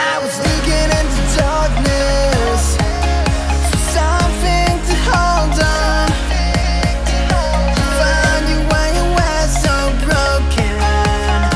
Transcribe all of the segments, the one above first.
I was sneaking into darkness, something to hold on. Found you when you were so broken, and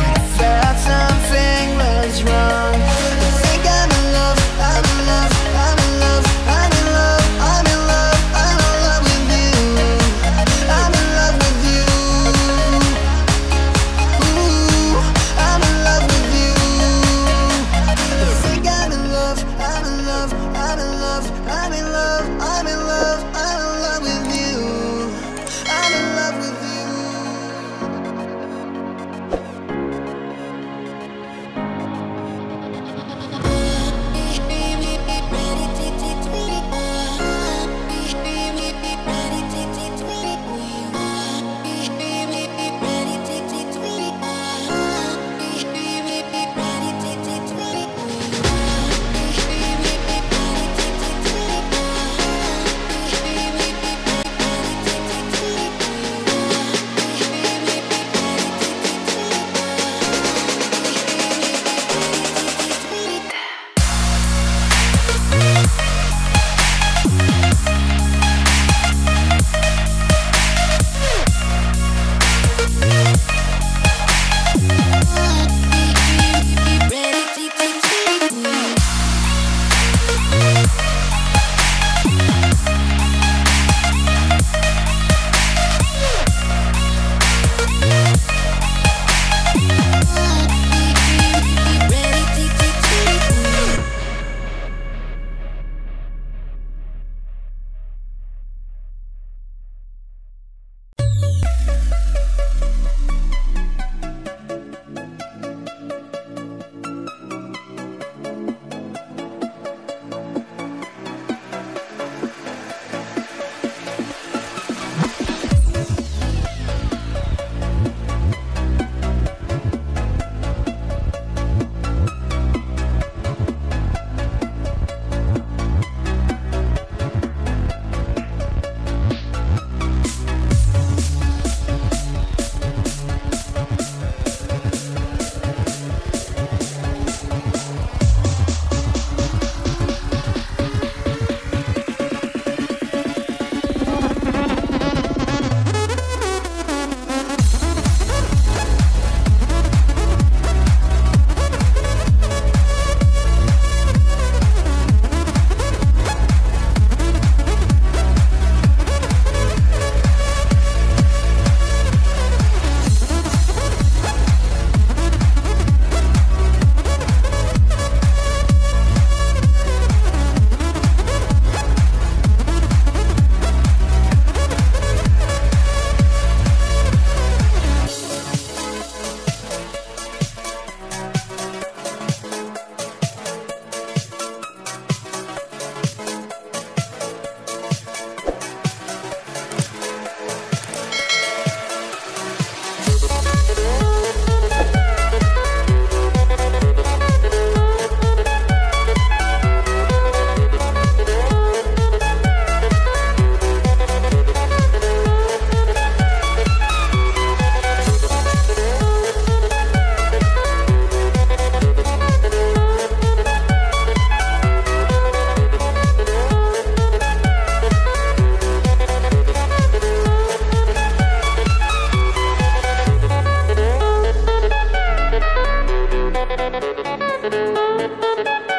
I felt something was wrong. I think I'm in love, I'm in love, I'm in love, I'm in love, I'm in love, I'm in love with you. I'm in love with you. Ooh, I'm in love with you. I'm in love, I'm in love, I'm in love, I'm in love, I'm in love with you. I'm in love with you.